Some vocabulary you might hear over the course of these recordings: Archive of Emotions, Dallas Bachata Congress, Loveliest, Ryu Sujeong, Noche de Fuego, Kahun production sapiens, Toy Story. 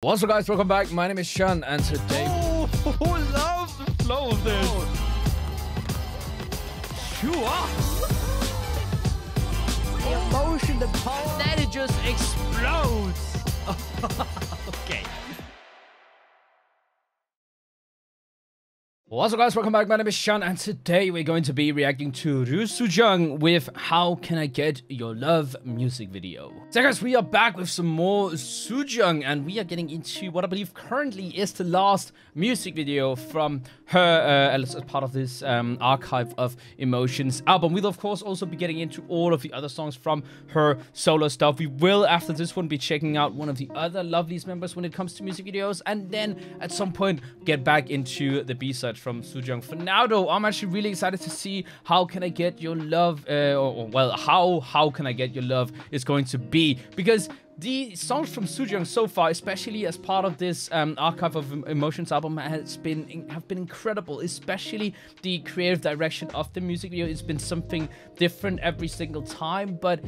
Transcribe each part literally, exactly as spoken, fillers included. What's up guys, welcome back. My name is Sean and today... Oh, who loves the flow of this? Sure. The emotion, the power. That it just explodes. Okay. What's up guys, welcome back. My name is Sean and today we're going to be reacting to Ryu Sujeong with How Can I Get Your Love music video. So guys, we are back with some more Sujeong and we are getting into what I believe currently is the last music video from her uh, as part of this um, Archive of Emotions album. We'll of course also be getting into all of the other songs from her solo stuff. We will, after this one, be checking out one of the other Loveliest members when it comes to music videos, and then at some point get back into the B-side from Sujeong. For now though, I'm actually really excited to see How Can I Get Your Love, uh, or, or, well, how how can I Get Your Love is going to be, because the songs from Sujeong so far, especially as part of this um, Archive of Emotions album, has been have been incredible. Especially the creative direction of the music video has been something different every single time, but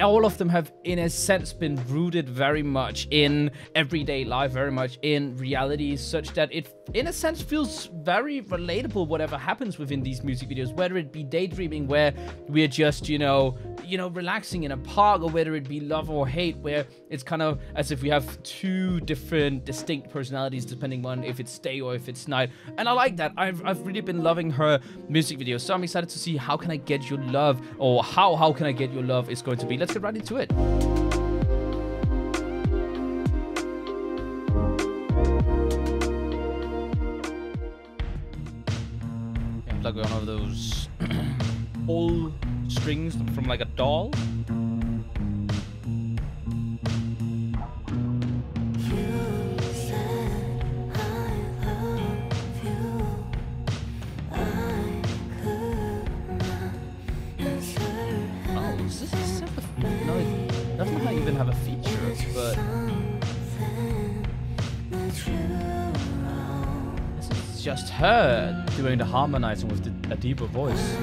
all of them have, in a sense, been rooted very much in everyday life, very much in reality, such that it, in a sense, feels very relatable. Whatever happens within these music videos, whether it be daydreaming, where we're just, you know, you know, relaxing in a park, or whether it be love or hate, where it's kind of as if we have two different distinct personalities depending on if it's day or if it's night. And I like that. I've, I've really been loving her music videos, so I'm excited to see How Can I Get Your Love, or how How Can I Get Your Love is going to be. Let's get right into it. Yeah, like one of those whole strings from like a doll. Have a feature, but this is just her doing the harmonizing with the, a deeper voice.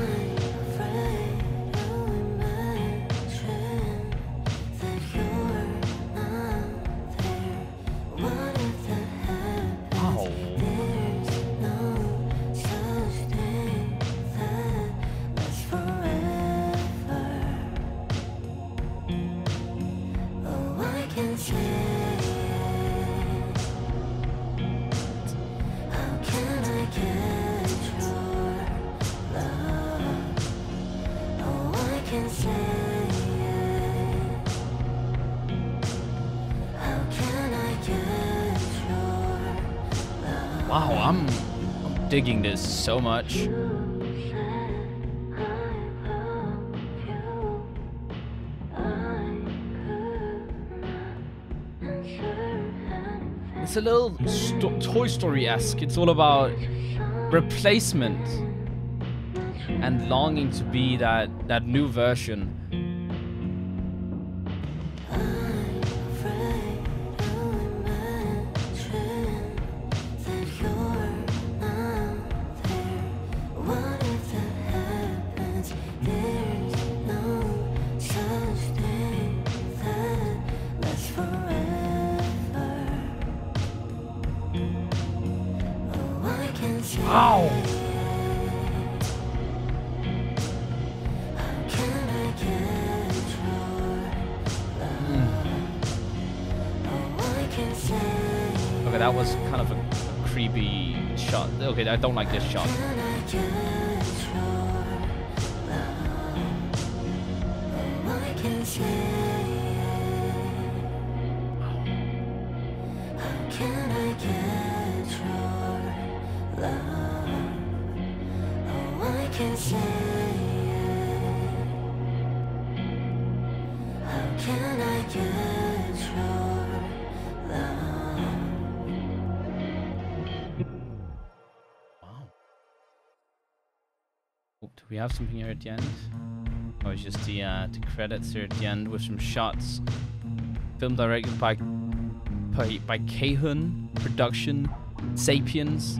Wow, I'm, I'm digging this so much. It's a little sto Toy Story-esque. It's all about replacement and longing to be that, that new version. Wow! Mm. Okay, that was kind of a creepy shot. Okay, I don't like this shot. Do we have something here at the end? Oh, it's just the, uh, the credits here at the end with some shots. Film directed by by, by Kahun Production Sapiens.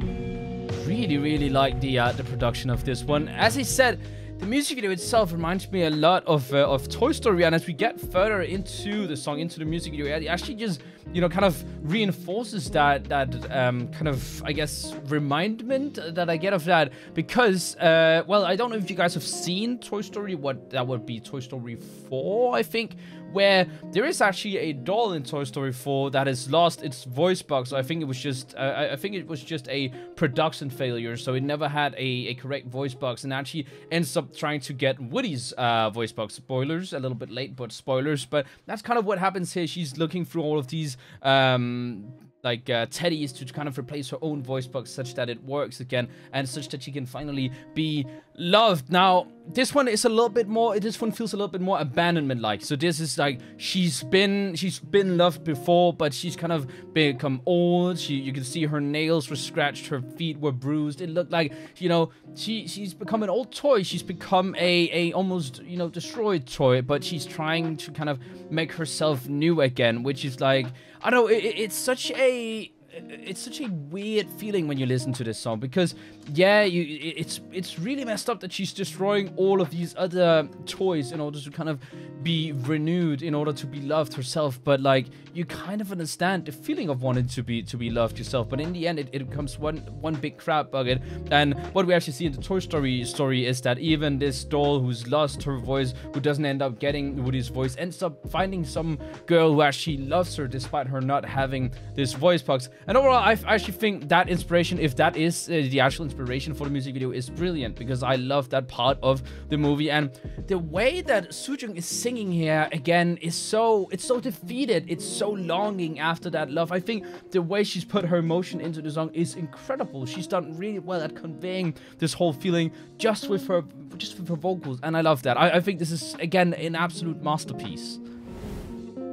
Really, really like the uh, the production of this one. As I said, The music video itself reminds me a lot of uh, of Toy Story, and as we get further into the song, into the music video, it actually just, you know, kind of reinforces that that um, kind of, I guess, remindment that I get of that, because uh, well, I don't know if you guys have seen Toy Story, what that would be Toy Story four, I think, where there is actually a doll in Toy Story four that has lost its voice box. So I think it was just uh, I think it was just a production failure, so it never had a, a correct voice box, and actually ends up trying to get Woody's uh, voice box. Spoilers, a little bit late, but spoilers. But that's kind of what happens here. She's looking through all of these um, like uh, teddies to kind of replace her own voice box, such that it works again, and such that she can finally be loved. Now, this one is a little bit more, this one feels a little bit more abandonment-like. So this is like, she's been, she's been loved before, but she's kind of become old. She, you can see her nails were scratched, her feet were bruised. It looked like, you know, she, she's become an old toy. She's become a, a almost, you know, destroyed toy, but she's trying to kind of make herself new again, which is like, I don't know, it, it's such a, it's such a weird feeling when you listen to this song, because yeah, you it's it's really messed up that she's destroying all of these other toys in order to kind of be renewed, in order to be loved herself. But like, you kind of understand the feeling of wanting to be to be loved yourself, but in the end it, it becomes one one big crap bucket. And what we actually see in the Toy Story story is that even this doll who's lost her voice, who doesn't end up getting Woody's voice, ends up finding some girl who actually loves her despite her not having this voice box. And overall, I actually think that inspiration, if that is uh, the actual inspiration for the music video, is brilliant, because I love that part of the movie. And the way that Sujeong is singing here, again, is so, it's so defeated. It's so longing after that love. I think the way she's put her emotion into the song is incredible. She's done really well at conveying this whole feeling just with her, just with her vocals. And I love that. I, I think this is, again, an absolute masterpiece.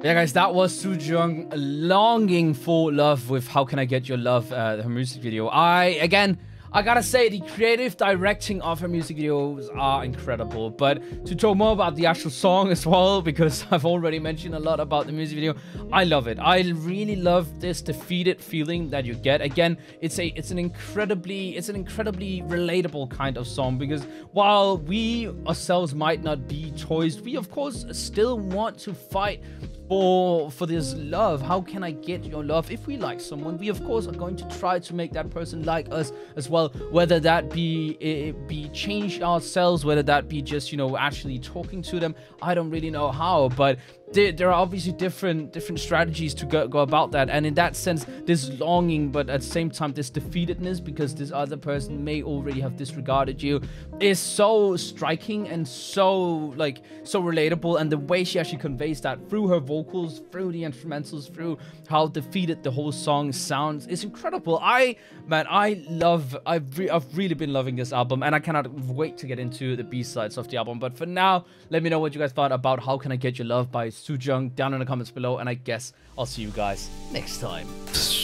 Yeah, guys, that was Sujeong, Longing for Love, with How Can I Get Your Love, uh, her music video. I, again, I gotta say, the creative directing of her music videos are incredible. But to talk more about the actual song as well, because I've already mentioned a lot about the music video, I love it. I really love this defeated feeling that you get. Again, it's a, it's an incredibly, it's an incredibly relatable kind of song, because while we ourselves might not be toys, we of course still want to fight for for this love. How can I get your love? If we like someone, we of course are going to try to make that person like us as well, whether that be it be change ourselves, whether that be just, you know, actually talking to them. I don't really know how, but there are obviously different different strategies to go, go about that. And in that sense, this longing, but at the same time this defeatedness, because this other person may already have disregarded you, is so striking and so like so relatable. And the way she actually conveys that through her vocals, through the instrumentals, through how defeated the whole song sounds, is incredible. I man I love I've, re I've really been loving this album, and I cannot wait to get into the B-sides of the album. But for now, let me know what you guys thought about How Can I Get Your Love by Sujeong down in the comments below, and I guess I'll see you guys next time.